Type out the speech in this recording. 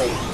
destroyed.